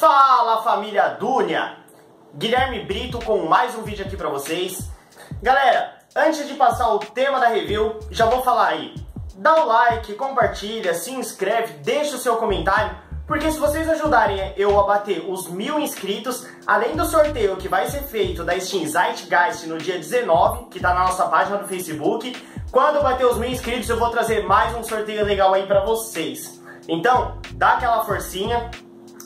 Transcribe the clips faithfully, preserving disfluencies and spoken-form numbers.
Fala, família Dünya! Guilherme Brito com mais um vídeo aqui pra vocês. Galera, antes de passar o tema da review, já vou falar aí. Dá o like, compartilha, se inscreve, deixa o seu comentário, porque se vocês ajudarem eu a bater os mil inscritos, além do sorteio que vai ser feito da Steam Zeitgeist no dia dezenove, que tá na nossa página do Facebook, quando bater os mil inscritos eu vou trazer mais um sorteio legal aí pra vocês. Então, dá aquela forcinha.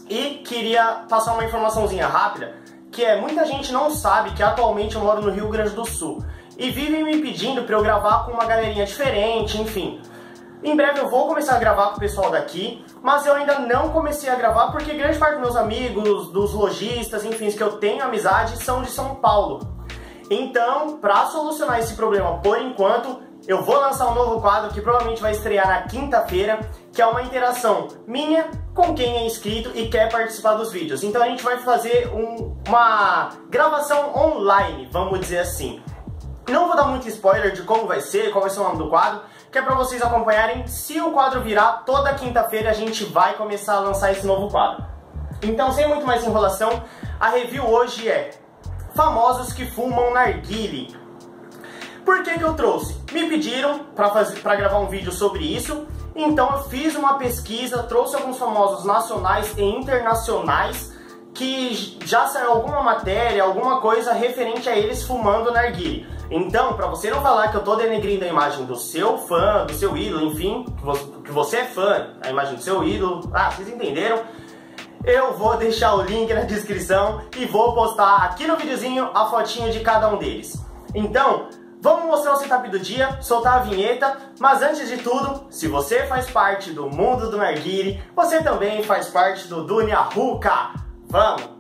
E queria passar uma informaçãozinha rápida, que é, muita gente não sabe que atualmente eu moro no Rio Grande do Sul e vivem me pedindo pra eu gravar com uma galerinha diferente, enfim. Em breve eu vou começar a gravar com o pessoal daqui, mas eu ainda não comecei a gravar porque grande parte dos meus amigos, dos lojistas, enfim, que eu tenho amizade, são de São Paulo. Então, pra solucionar esse problema por enquanto, eu vou lançar um novo quadro que provavelmente vai estrear na quinta-feira, que é uma interação minha com quem é inscrito e quer participar dos vídeos. Então a gente vai fazer um, uma gravação online, vamos dizer assim. Não vou dar muito spoiler de como vai ser, qual vai ser o nome do quadro, que é pra vocês acompanharem. Se o quadro virar, toda quinta-feira a gente vai começar a lançar esse novo quadro. Então, sem muito mais enrolação, a review hoje é Famosos que fumam narguile. Por que que eu trouxe? Me pediram pra, fazer, pra gravar um vídeo sobre isso, então eu fiz uma pesquisa, trouxe alguns famosos nacionais e internacionais que já saiu alguma matéria, alguma coisa referente a eles fumando narguile. Então, pra você não falar que eu tô denegrindo a imagem do seu fã, do seu ídolo, enfim, que você é fã, a imagem do seu ídolo, ah, vocês entenderam? Eu vou deixar o link na descrição e vou postar aqui no videozinho a fotinha de cada um deles. Então, vamos mostrar o setup do dia, soltar a vinheta, mas antes de tudo, se você faz parte do mundo do narguile, você também faz parte do Dünya Hookah. Vamos!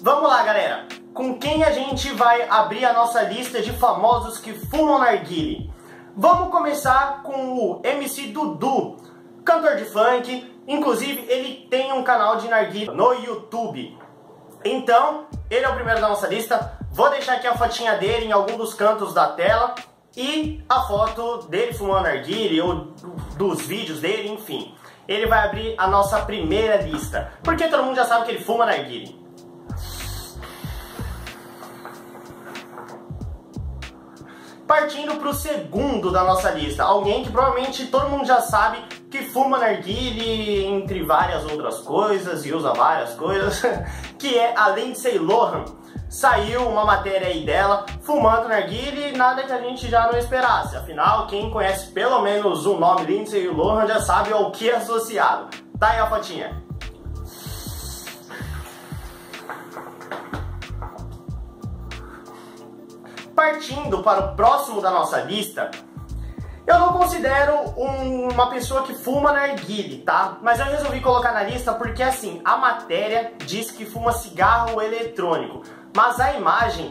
Vamos lá, galera! Com quem a gente vai abrir a nossa lista de famosos que fumam narguile? Vamos começar com o M C Dudu, cantor de funk, inclusive ele tem um canal de narguile no YouTube. Então, ele é o primeiro da nossa lista, vou deixar aqui a fotinha dele em algum dos cantos da tela e a foto dele fumando narguile ou dos vídeos dele, enfim. Ele vai abrir a nossa primeira lista, porque todo mundo já sabe que ele fuma narguile. Partindo para o segundo da nossa lista, alguém que provavelmente todo mundo já sabe que fuma narguile, entre várias outras coisas, e usa várias coisas, que é a Lindsay Lohan. Saiu uma matéria aí dela fumando narguile, nada que a gente já não esperasse, afinal quem conhece pelo menos o nome Lindsay Lohan já sabe ao que é associado. Tá aí a fotinha. Partindo para o próximo da nossa lista, eu não considero um, uma pessoa que fuma narguile, tá? Mas eu resolvi colocar na lista porque, assim, a matéria diz que fuma cigarro eletrônico, mas a imagem,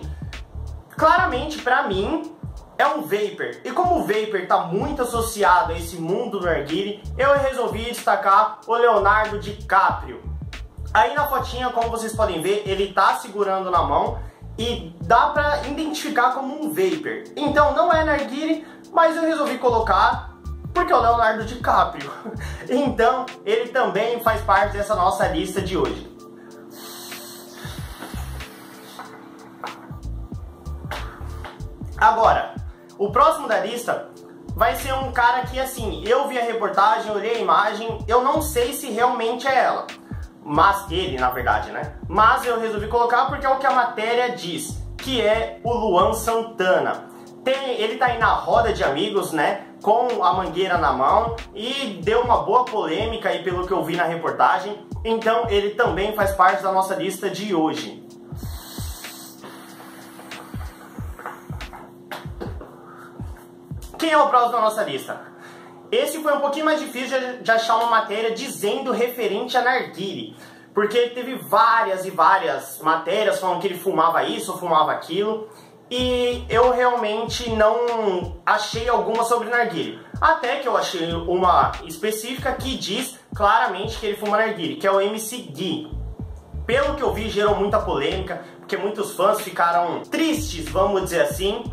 claramente, pra mim, é um vapor. E como o vapor tá muito associado a esse mundo do narguile, eu resolvi destacar o Leonardo DiCaprio. Aí na fotinha, como vocês podem ver, ele tá segurando na mão, e dá pra identificar como um vapor. Então não é narguile, mas eu resolvi colocar porque é o Leonardo DiCaprio. Então ele também faz parte dessa nossa lista de hoje. Agora, o próximo da lista vai ser um cara que, assim, eu vi a reportagem, olhei a imagem, eu não sei se realmente é ela. Mas ele, na verdade, né? Mas eu resolvi colocar porque é o que a matéria diz, que é o Luan Santana. Tem, ele tá aí na roda de amigos, né? Com a mangueira na mão e deu uma boa polêmica aí pelo que eu vi na reportagem. Então ele também faz parte da nossa lista de hoje. Quem é o próximo da nossa lista? Esse foi um pouquinho mais difícil de achar uma matéria dizendo referente a narguile, porque teve várias e várias matérias falando que ele fumava isso ou fumava aquilo, e eu realmente não achei alguma sobre narguile. Até que eu achei uma específica que diz claramente que ele fuma narguile, que é o M C Gui. pelo que eu vi, gerou muita polêmica, porque muitos fãs ficaram tristes, vamos dizer assim.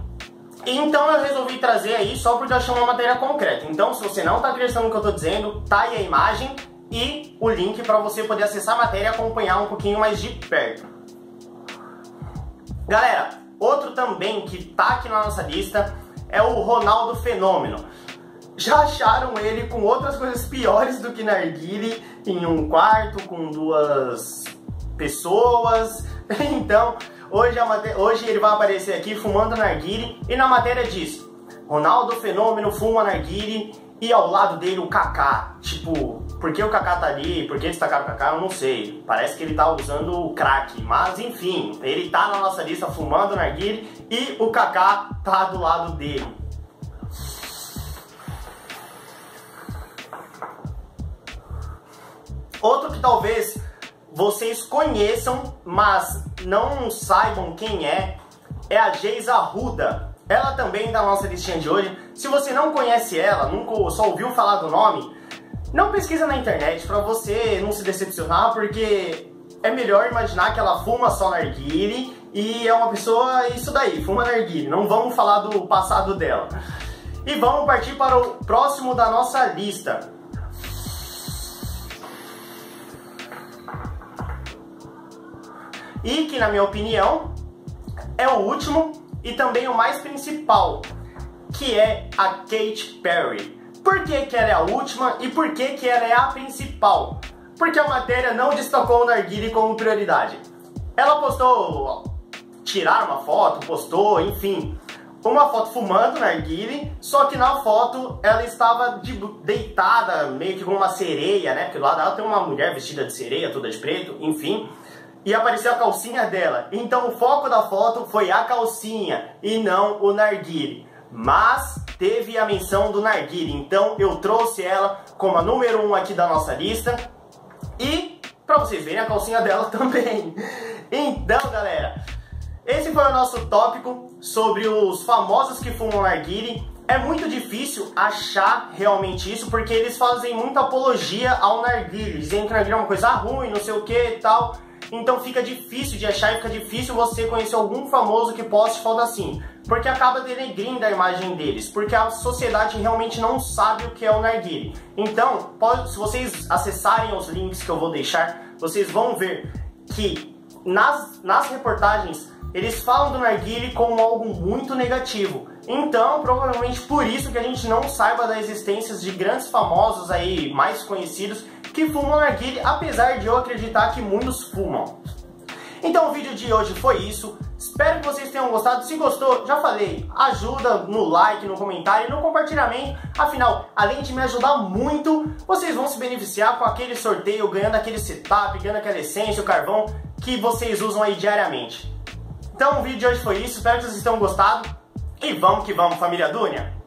Então eu resolvi trazer aí só porque eu achei uma matéria concreta. Então, se você não tá acreditando no que eu tô dizendo, tá aí a imagem e o link pra você poder acessar a matéria e acompanhar um pouquinho mais de perto. Galera, outro também que tá aqui na nossa lista é o Ronaldo Fenômeno. Já acharam ele com outras coisas piores do que narguile, em um quarto, com duas pessoas. Então, hoje, a matéria, hoje ele vai aparecer aqui fumando narguile, e na matéria diz: Ronaldo Fenômeno fuma narguile e ao lado dele o Kaká. Tipo, por que o Kaká tá ali, por que destacaram o Kaká, eu não sei. Parece que ele tá usando o crack, mas enfim, ele tá na nossa lista fumando narguile e o Kaká tá do lado dele. Outro que talvez vocês conheçam, mas não saibam quem é, é a Geisa Arruda. Ela também da nossa listinha de hoje. Se você não conhece ela, nunca só ouviu falar do nome, não pesquisa na internet pra você não se decepcionar, porque é melhor imaginar que ela fuma só narguile e é uma pessoa isso daí, fuma narguile. Não vamos falar do passado dela. E vamos partir para o próximo da nossa lista. E que, na minha opinião, é o último e também o mais principal, que é a Katy Perry. Por que que ela é a última e por que que ela é a principal? Porque a matéria não destacou o narguile como prioridade. Ela postou, tirar uma foto, postou, enfim, uma foto fumando narguile, só que na foto ela estava de, deitada, meio que com uma sereia, né? Porque do lado dela tem uma mulher vestida de sereia, toda de preto, enfim... E apareceu a calcinha dela. Então o foco da foto foi a calcinha e não o narguile. Mas teve a menção do narguile. Então eu trouxe ela como a número um aqui da nossa lista. E pra vocês verem a calcinha dela também. Então, galera, esse foi o nosso tópico sobre os famosos que fumam narguile. É muito difícil achar realmente isso, porque eles fazem muita apologia ao narguile, dizendo que o narguile é uma coisa ruim, não sei o que e tal. Então fica difícil de achar e fica difícil você conhecer algum famoso que poste foto assim, porque acaba denegrindo a imagem deles, porque a sociedade realmente não sabe o que é o narguile. Então, pode, se vocês acessarem os links que eu vou deixar, vocês vão ver que nas, nas reportagens eles falam do narguile como algo muito negativo. Então, provavelmente por isso que a gente não saiba da existência de grandes famosos aí, mais conhecidos, que fumam narguile, apesar de eu acreditar que muitos fumam. Então o vídeo de hoje foi isso, espero que vocês tenham gostado. Se gostou, já falei, ajuda no like, no comentário e no compartilhamento, afinal, além de me ajudar muito, vocês vão se beneficiar com aquele sorteio, ganhando aquele setup, ganhando aquela essência, o carvão que vocês usam aí diariamente. Então o vídeo de hoje foi isso, espero que vocês tenham gostado e vamos que vamos, família Dünya!